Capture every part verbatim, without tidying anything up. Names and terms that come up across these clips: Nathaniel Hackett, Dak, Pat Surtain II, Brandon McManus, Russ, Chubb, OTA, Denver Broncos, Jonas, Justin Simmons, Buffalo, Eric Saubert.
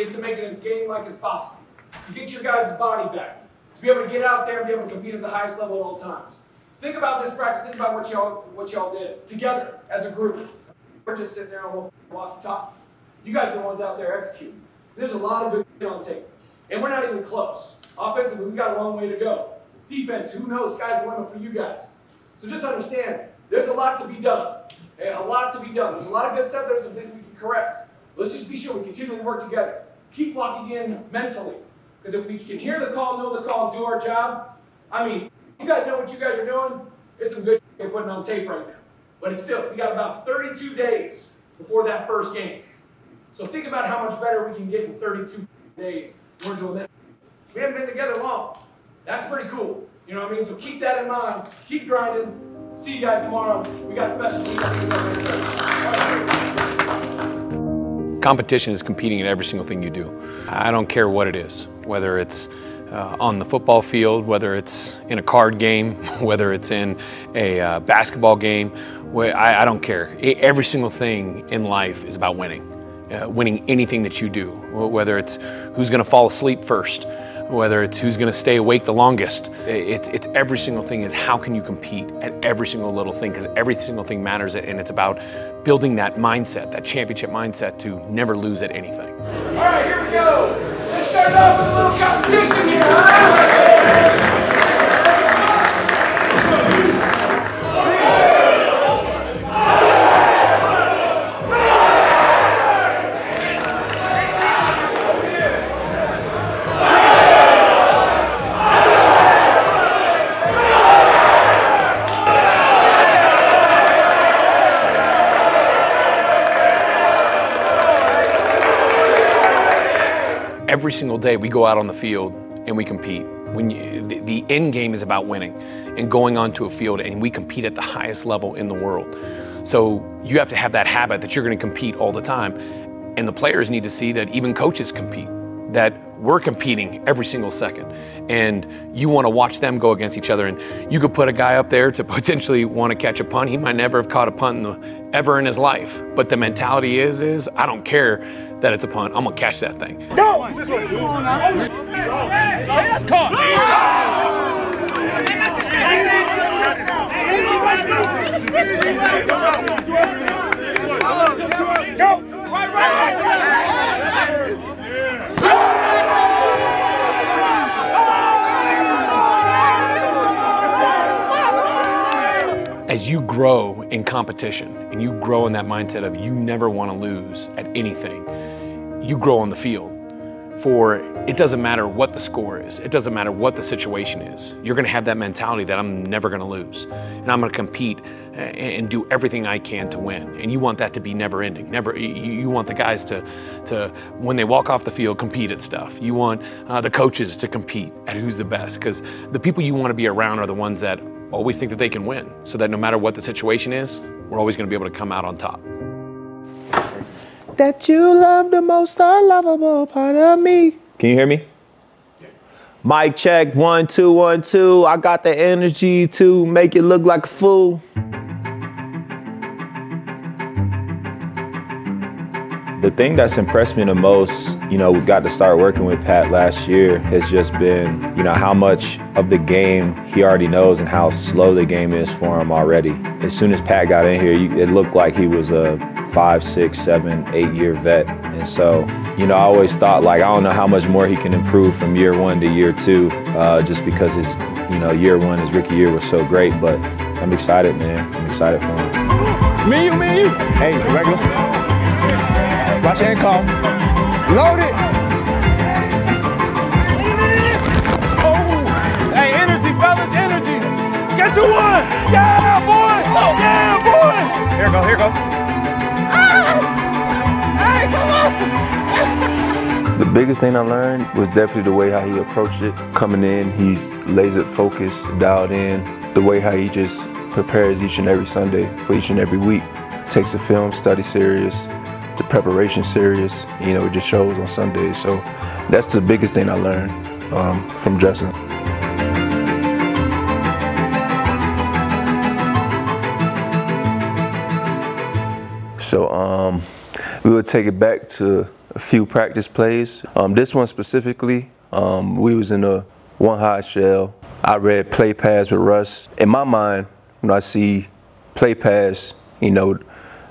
is to make it as game-like as possible, to get your guys' body back, to be able to get out there and be able to compete at the highest level at all times. Think about this practice. Think about what y'all what y'all did together as a group. We're just sitting there on walkie-talkies. You guys are the ones out there executing. There's a lot of good shit on tape, and we're not even close. Offensively, we got a long way to go. Defense, who knows? Sky's the limit for you guys. So just understand, there's a lot to be done. A lot to be done. There's a lot of good stuff. There's some things we can correct. Let's just be sure we continue to work together. Keep locking in mentally, because if we can hear the call, know the call, do our job, I mean, you guys know what you guys are doing. There's some good shit they're putting on tape right now. But it's still, we got about thirty-two days before that first game. So think about how much better we can get in thirty-two days. We're doing this. We haven't been together long. That's pretty cool. You know what I mean? So keep that in mind. Keep grinding. See you guys tomorrow. We got special teams. Competition is competing in every single thing you do. I don't care what it is, whether it's Uh, on the football field, whether it's in a card game, whether it's in a uh, basketball game, I, I don't care. I, every single thing in life is about winning, uh, winning anything that you do, whether it's who's going to fall asleep first, whether it's who's going to stay awake the longest. It's, it's every single thing is how can you compete at every single little thing, because every single thing matters, and it's about building that mindset, that championship mindset to never lose at anything. All right, here we go. Start off with a little competition here, all right? Every single day we go out on the field and we compete. When you, the, the end game is about winning and going onto a field, and we compete at the highest level in the world. So you have to have that habit that you're going to compete all the time, and the players need to see that even coaches compete, that we're competing every single second, and you want to watch them go against each other. And you could put a guy up there to potentially want to catch a punt. He might never have caught a punt in the, ever in his life, but the mentality is, is I don't care that it's a punt. I'm gonna catch that thing. Go! This way. Come on now. Hey, that's caught. Go! Right, right, right. As you grow in competition and you grow in that mindset of you never want to lose at anything, you grow on the field. For it doesn't matter what the score is, it doesn't matter what the situation is, you're going to have that mentality that I'm never going to lose, and I'm going to compete and do everything I can to win. And you want that to be never ending. Never, you want the guys to, to when they walk off the field, compete at stuff. You want uh, the coaches to compete at who's the best, because the people you want to be around are the ones that always think that they can win, so that no matter what the situation is, we're always going to be able to come out on top. That you love the most unlovable part of me. Can you hear me? Yeah. Mic check, one, two, one, two. I got the energy to make it look like a fool. The thing that's impressed me the most, you know, we got to start working with Pat last year, has just been, you know, how much of the game he already knows and how slow the game is for him already. As soon as Pat got in here, you, it looked like he was a five, six, seven, eight year vet. And so, you know, I always thought, like, I don't know how much more he can improve from year one to year two, uh, just because his, you know, year one, his rookie year was so great. But I'm excited, man. I'm excited for him. Me, you, me, you. Hey, regular. Watch and call. Load it. Oh. Hey, energy, fellas, energy. Get you one. Yeah, boy. Yeah, boy. Here go, here go. Ah. Hey, come on. The biggest thing I learned was definitely the way how he approached it. Coming in, he's laser focused, dialed in. The way how he just prepares each and every Sunday for each and every week. Takes the film study serious. The preparation serious, you know, it just shows on Sundays. So that's the biggest thing I learned um, from Justin. So um, we would take it back to a few practice plays. Um, this one specifically, um, we was in a one high shell. I read play pass with Russ. In my mind, when I see play pass, you know,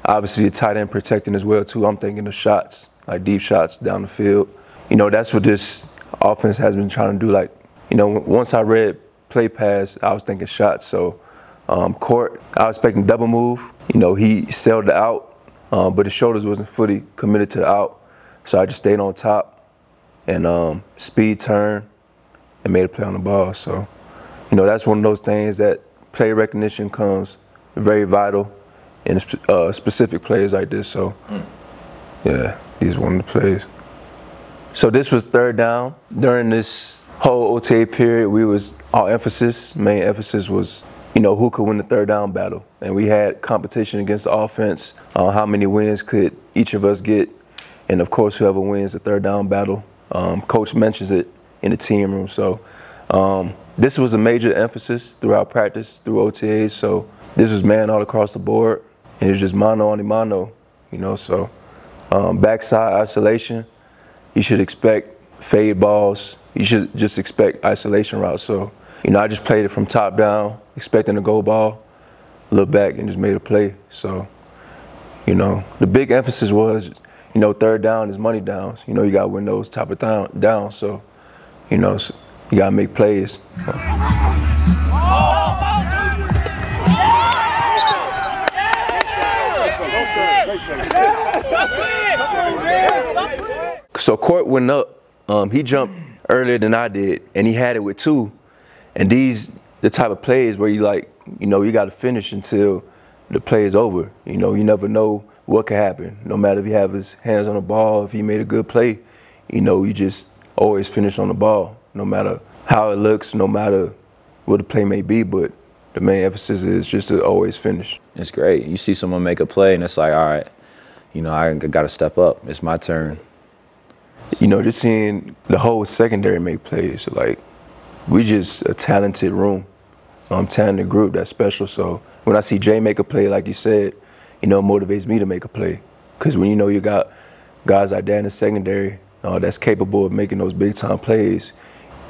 obviously the tight end protecting as well too, I'm thinking of shots, like deep shots down the field. You know, that's what this offense has been trying to do. Like, you know, once I read play pass, I was thinking shots. So um, Court, I was expecting double move. You know, he sailed the out, um, but his shoulders wasn't fully committed to the out. So I just stayed on top and um, speed turn and made a play on the ball. So, you know, that's one of those things that play recognition comes very vital in uh, specific plays like this. So, mm. yeah, these are one of the plays. So this was third down. During this whole O T A period, we was, our emphasis, main emphasis was, you know, who could win the third down battle. And we had competition against the offense, uh, how many wins could each of us get. And of course, whoever wins the third down battle, um, coach mentions it in the team room. So um, this was a major emphasis throughout practice, through O T As. So this was man all across the board. And it was just mano on mano, you know, so um, backside isolation. You should expect fade balls. You should just expect isolation routes. So, you know, I just played it from top down, expecting a goal ball, look back and just made a play. So, you know, the big emphasis was, you know, third down is money downs. You know, you got to win those type of down, down. So, you know, so you got to make plays. So Court went up, um, he jumped earlier than I did, and he had it with two. And these, the type of plays where you like, you know, you gotta finish until the play is over. You know, you never know what could happen. No matter if he have his hands on the ball, if he made a good play, you know, you just always finish on the ball, no matter how it looks, no matter what the play may be, but the main emphasis is just to always finish. It's great. You see someone make a play and it's like, all right, you know, I gotta step up, it's my turn. You know, just seeing the whole secondary make plays, like, we just a talented room, um, talented group that's special. So when I see Jay make a play, like you said, you know, it motivates me to make a play. Because when you know you got guys like that in the secondary uh, that's capable of making those big-time plays,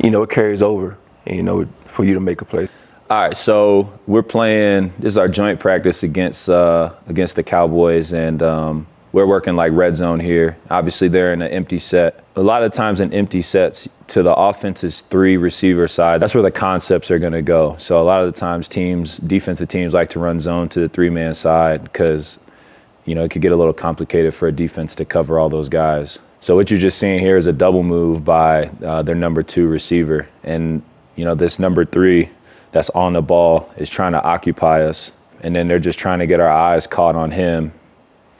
you know, it carries over, and, you know, for you to make a play. All right, so we're playing, this is our joint practice against, uh, against the Cowboys, and um, – we're working like red zone here. Obviously, they're in an empty set. A lot of times in empty sets, to the offense's three receiver side, that's where the concepts are going to go. So a lot of the times teams, defensive teams like to run zone to the three-man side because, you know, it could get a little complicated for a defense to cover all those guys. So what you're just seeing here is a double move by uh, their number two receiver. And, you know, this number three that's on the ball is trying to occupy us. And then they're just trying to get our eyes caught on him.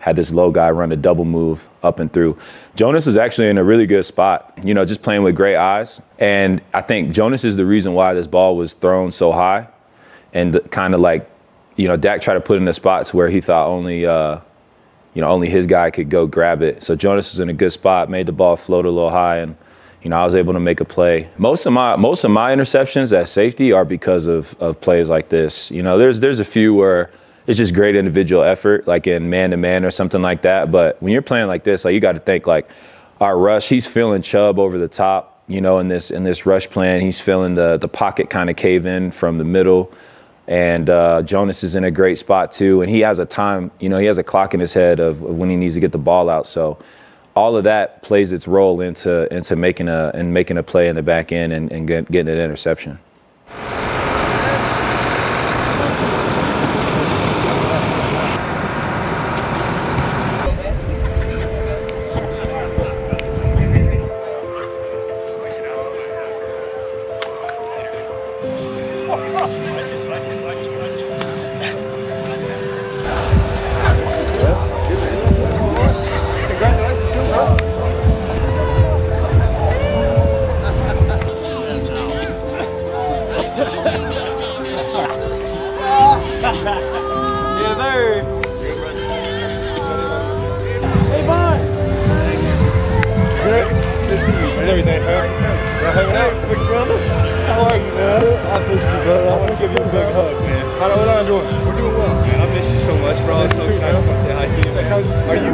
Had this low guy run a double move up and through. Jonas was actually in a really good spot, you know, just playing with great eyes. And I think Jonas is the reason why this ball was thrown so high. And kind of like, you know, Dak tried to put in the spots where he thought only, uh, you know, only his guy could go grab it. So Jonas was in a good spot, made the ball float a little high, and, you know, I was able to make a play. Most of my most of my interceptions at safety are because of, of plays like this. You know, there's there's a few where it's just great individual effort, like in man-to-man or something like that. But when you're playing like this, like you got to think like, our rush, he's feeling Chubb over the top, you know, in this in this rush plan. He's feeling the the pocket kind of cave in from the middle. And uh, Jonas is in a great spot too. And he has a time, you know, he has a clock in his head of when he needs to get the ball out. So all of that plays its role into into making a and making a play in the back end and, and get, getting an interception. So much, bro. I'm so excited. I'm gonna say hi to you.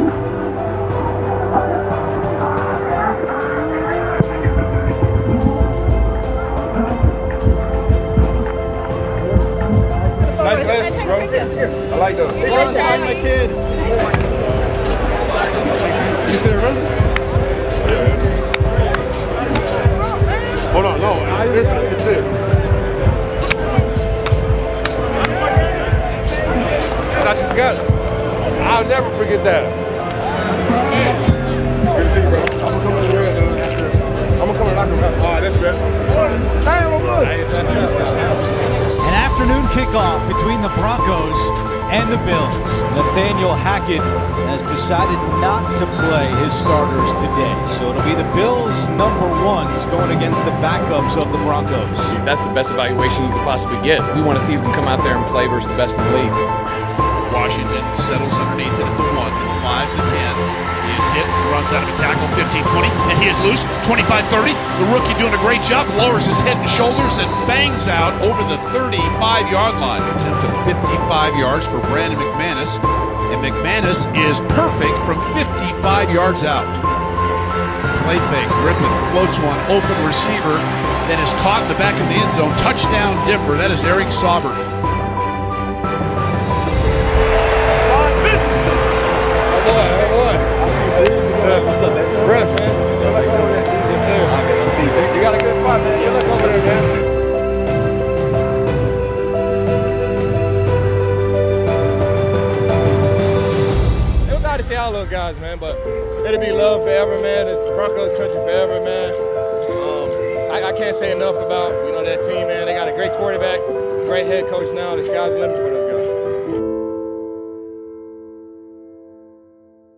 Are you? Congratulations, bro. I like those. They want to find my kid. You said Russ? Hold on, no. It's this. I thought you forgot. I'll never forget that. Good to see you, bro. I'm gonna come in the red, dude. I'm gonna come and knock him out. Alright, that's best. Damn, I'm good. An afternoon kickoff between the Broncos and the Bills. Nathaniel Hackett has decided not to play his starters today. So it'll be the Bills number ones going against the backups of the Broncos. That's the best evaluation you could possibly get. We want to see who can come out there and play versus the best in the league. Washington settles underneath it at the one, five, the ten. He is hit, runs out of a tackle, fifteen twenty, and he is loose, twenty-five thirty. The rookie doing a great job, lowers his head and shoulders and bangs out over the thirty-five yard line. Attempt of fifty-five yards for Brandon McManus, and McManus is perfect from fifty-five yards out. Play fake, Griffin floats one, open receiver, then is caught in the back of the end zone. Touchdown Denver, that is Eric Saubert. What's up, man? Russ, man. You're like, oh, yeah. Yes, sir. I mean, see, you, you got a good spot, man. You look over there, man. It was hard to see all those guys, man, but it'll be love forever, man. It's the Broncos country forever, man. Um, I, I can't say enough about, you know, that team, man. They got a great quarterback, great head coach now. This guy's living for them.